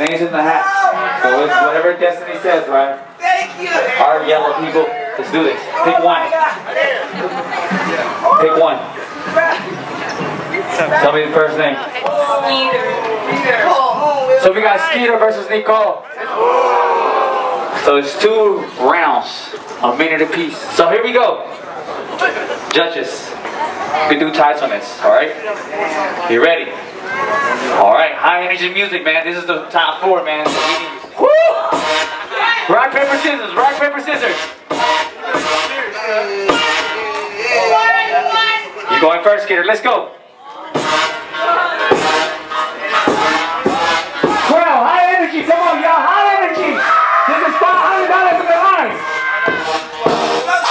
names in the hat. So it's whatever Destiny says, right? Thank you. All right, yellow people, let's do this. Pick one. Pick one. Tell me the first name. Skeeter. So we got Skeeter versus Nicole. So it's 2 rounds, a minute apiece. So here we go. Judges, we do ties on this, all right? You ready? All right, high energy music, man. This is the top 4, man. Woo! Rock, paper, scissors. Rock, paper, scissors. You're going first, Skeeter. Let's go. Wow, high energy. Come on, y'all. High energy. This is $500 in the line. That's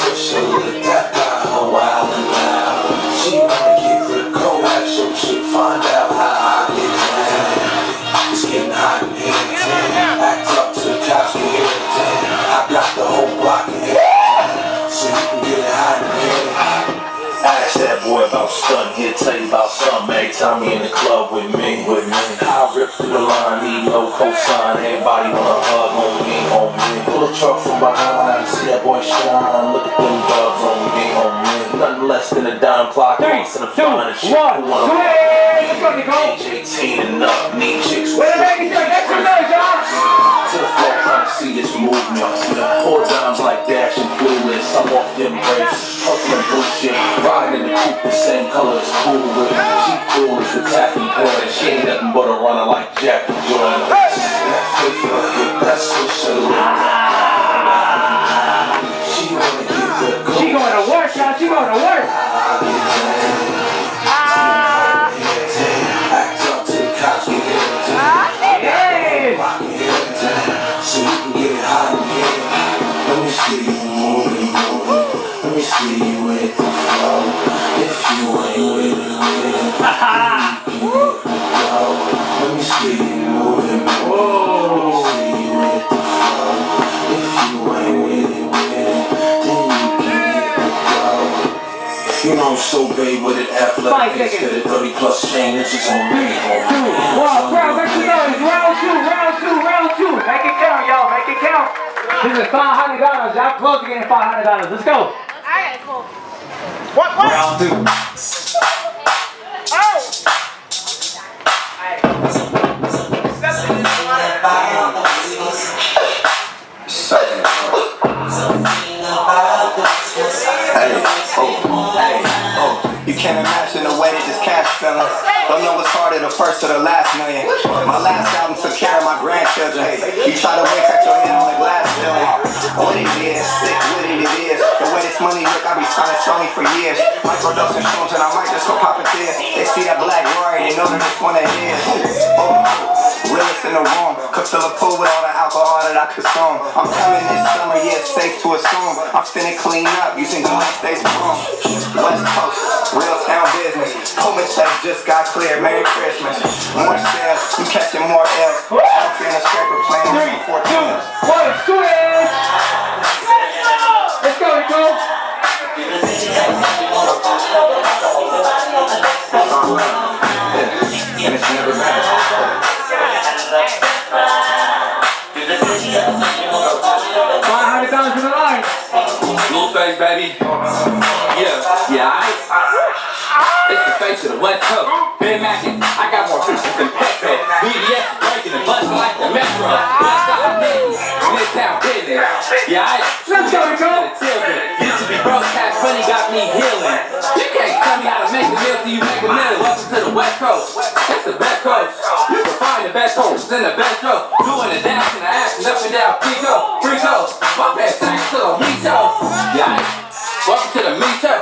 what she did. That got her wild and loud. She wanna get real coaction. She find out how I get down. It's getting hot in here. Act up till the cops can hear it. I got the whole block in here. So you can get it hot in here. Ask that boy about stunting. He'll tell you about something. Every time he in the club with me, I rip through the line. Need no cosign. Everybody wanna hug on me, on me. Pull a truck from behind. See that boy shine, look at them gloves on me, nothing less than a dime clock. 3, 2, 1, let's go, Nicole. DJ teaming up, knee chicks. Wait a minute, that's your noise, y'all. To the floor, trying to see this movement. Four times like Dash and Clueless, I'm off them brakes, hustling bullshit. Riding in the coupe, the same color as cool with. She cool as the taffy boy, she ain't nothing but a runner like Jack and Jordan. That's what she looks. She going to work. You know I'm so big with an athletic face to the 30-plus chain, it's just on me. 2, 1, crowd, let you know it's round 2. Make it count, y'all, make it count. This is $500, y'all close to getting $500. Let's go. All right, cool. What? Round 2. Oh. You can't imagine the way that this cash feelin'. Don't know what's harder, the first or the last million. My last album took care of my grandchildren. You try to wake up your hand on the glass ceiling. What it is, sick with it, it is. The way this money look, I be trying to sell me for years. Microduction shows and I might just go pop it there. They see that black Rory, they know that it's one of his. Realest in the room. Could fill a pool with all the alcohol that I consume. I'm coming this summer, yeah, it's safe to assume. I'm finna clean up using the last day's broom. West Coast. Real town business. Coleman check just got clear. Merry Christmas. More sales, you catching more L's. I'm finna scraper playing. 3, 2, 1, switch. Let's go, Nicole. And it's never bad. $500 for the line. Little face, baby. Yeah. It's the face of the West Coast. Been mackin', I got more pieces than Pepe. BBS breaking and bustin' like the Metro. Bust out the business, midtown business. Yeah, let's go, Nicole. Used to be broke, cash funny got me healing. You can't tell me how to make a meal till you make a million. Welcome to the West Coast. It's the best coast. You can find the best homes in the best row. Doing the dash and the ass and up and down. Free go. My best thanks to the Mito. Yeah, welcome to the Mito.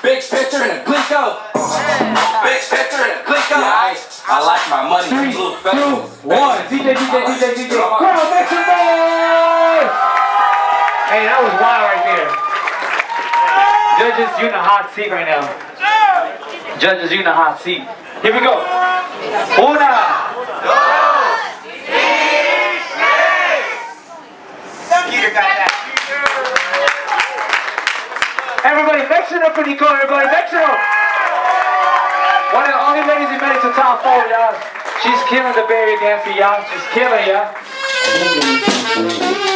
Big picture and a glico. Big picture and a glico. I like my money. 3, 2, 1. DJ. Girl, make some noise! Hey, that was wild right there. Judges, you in the hot seat right now. Judges, you in the hot seat. Here we go. 1, 2, 3, 4. Skeeter got that. That's enough for Nicole, everybody. Make sure. One of the only ladies who made it to top 4, y'all. She's killing the baby dance for y'all. She's killing ya.